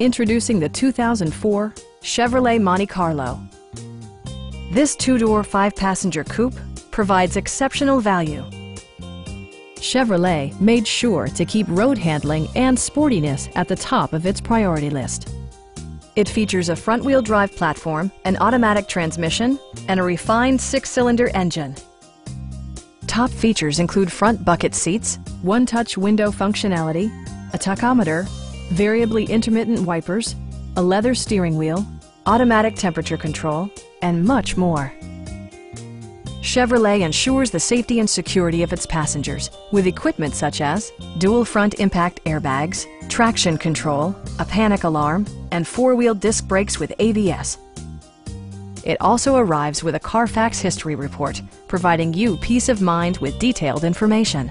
Introducing the 2004 Chevrolet Monte Carlo. This two-door, five-passenger coupe provides exceptional value. Chevrolet made sure to keep road handling and sportiness at the top of its priority list. It features a front-wheel drive platform, an automatic transmission, and a refined six-cylinder engine. Top features include front bucket seats, one-touch window functionality, a tachometer, variably intermittent wipers, a leather steering wheel, automatic temperature control, and much more. Chevrolet ensures the safety and security of its passengers with equipment such as dual front impact airbags, traction control, a panic alarm, and four-wheel disc brakes with ABS. It also arrives with a Carfax history report, providing you peace of mind with detailed information.